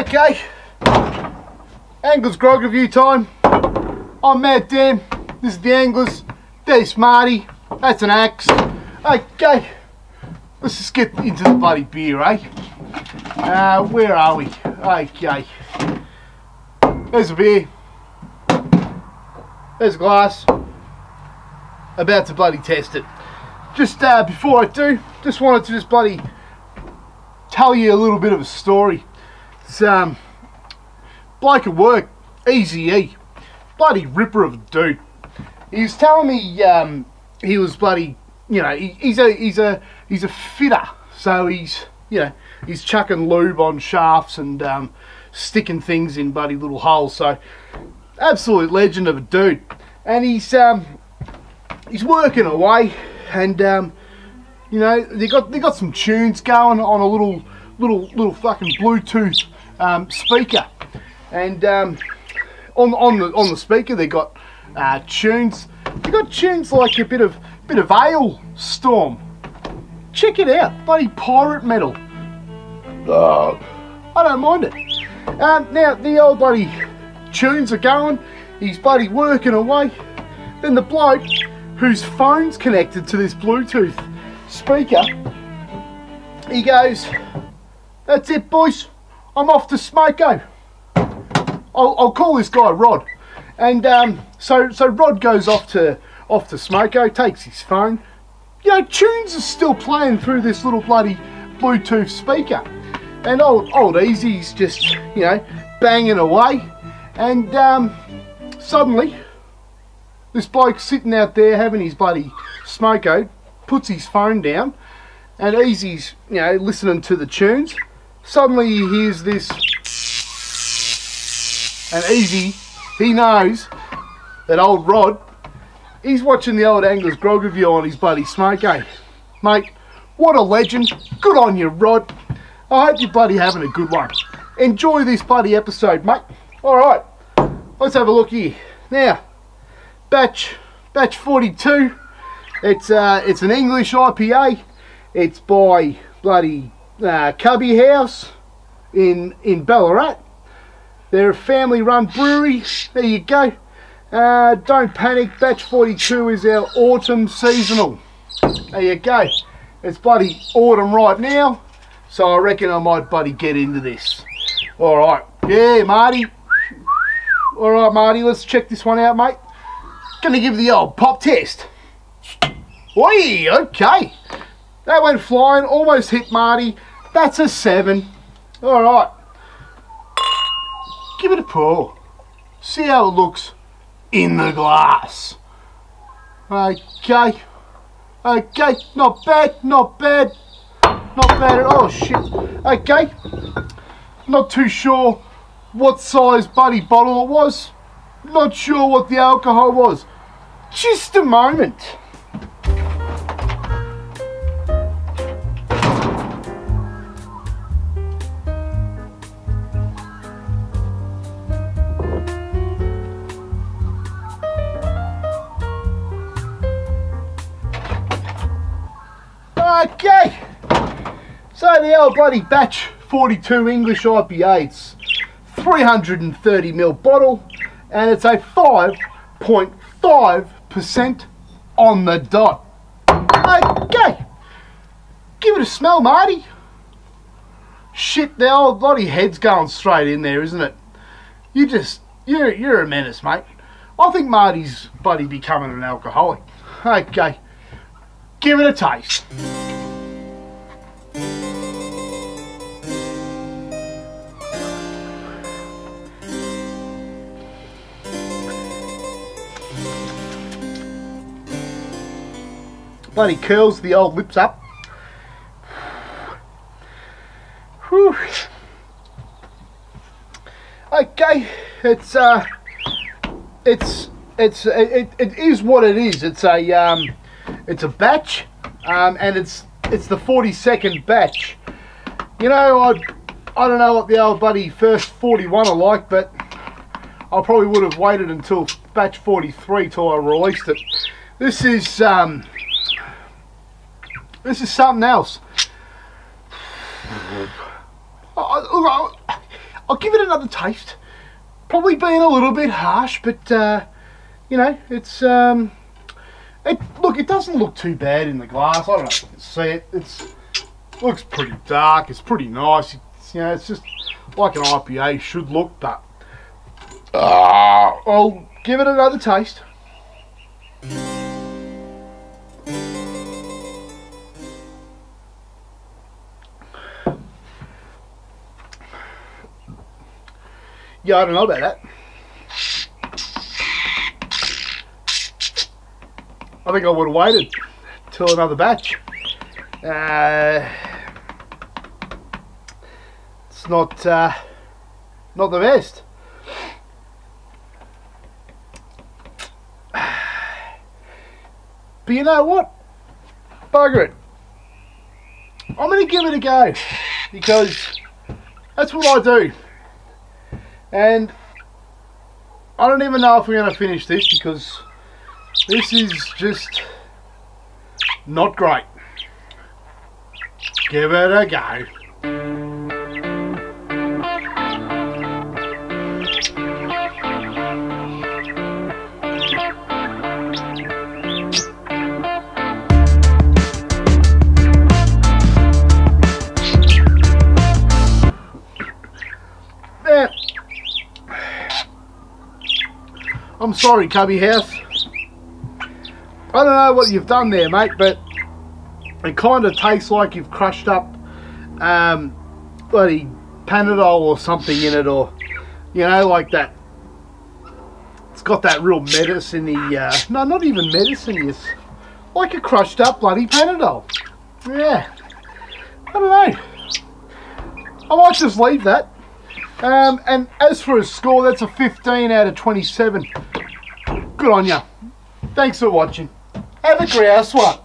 Okay, Anglers Grog review time. I'm Mad Dan, this is the Anglers, they're Smarty, that's an axe. Okay, let's just get into the bloody beer, eh? Where are we? Okay, there's a beer, there's a glass, about to bloody test it. Just before I do, just wanted to bloody tell you a little bit of a story. It's bloke at work, Eazy-E, bloody ripper of a dude. He was telling me he was bloody, you know, he's a fitter, so he's, you know, he's chucking lube on shafts and sticking things in bloody little holes. So absolute legend of a dude. And he's working away, and you know, they got some tunes going on a little fucking Bluetooth speaker, and on the speaker they got tunes. They got tunes like a bit of Ale Storm. Check it out, bloody pirate metal. Oh, I don't mind it. Now the old bloody tunes are going. He's bloody working away. Then the bloke whose phone's connected to this Bluetooth speaker, he goes, "That's it, boys. I'm off to Smoko. I'll call this guy Rod." And so Rod goes off to Smoko, takes his phone. You know, tunes are still playing through this little bloody Bluetooth speaker, and old Easy's just, you know, banging away, and suddenly this bloke sitting out there having his bloody Smoko puts his phone down, and Easy's, you know, listening to the tunes. Suddenly he hears this, and Eazy, he knows that old Rod, he's watching the old Anglers Grog review on his bloody Smoko. Mate, what a legend. Good on you, Rod. I hope you're bloody having a good one. Enjoy this bloody episode, mate. Alright, let's have a look here. Now, Batch 42, it's an English IPA. It's by bloody Cubby Haus in Ballarat. They're a family-run brewery. There you go. Don't panic. Batch 42 is our autumn seasonal. There you go. It's bloody autumn right now, so I reckon I might bloody get into this. All right. Yeah, Marty. All right, Marty. Let's check this one out, mate. Gonna give the old pop test. Oi, okay. That went flying, almost hit Marty. That's a 7. Alright. Give it a pour. See how it looks in the glass. Okay. Okay, not bad, not bad. Not bad at all, shit. Okay. Not too sure what size buddy bottle it was. Not sure what the alcohol was. Just a moment. Okay, so the old bloody Batch 42 English IPA, it's 330 ml bottle, and it's a 5.5% on the dot. Okay, give it a smell, Marty. Shit, the old bloody head's going straight in there, isn't it? You're a menace, mate. I think Marty's bloody becoming an alcoholic. Okay, give it a taste. Bloody curls the old lips up. Whew. Okay, it is what it is. It's a batch, and it's the 42nd batch. You know, I don't know what the old buddy first 41 are like, but I probably would have waited until batch 43 till I released it. This is something else. I I'll give it another taste. Probably being a little bit harsh, but you know, it's look, it doesn't look too bad in the glass. I don't know if you can see it. It looks pretty dark. It's pretty nice. It's, you know, it's just like an IPA should look, but I'll give it another taste. Yeah, I don't know about that. I think I would have waited till another batch. It's not the best. But you know what? Bugger it. I'm going to give it a go, because that's what I do. And I don't even know if we're going to finish this, because this is just not great. Give it a go. I'm sorry, Cubby Haus. I don't know what you've done there, mate, but it kind of tastes like you've crushed up bloody Panadol or something in it, or, you know, like that. It's got that real medicine-y, no, not even medicine-y, it's like a crushed up bloody Panadol. Yeah, I don't know. I might just leave that. And as for a score, that's a 15 out of 27. Good on ya. Thanks for watching. Have a grouse one.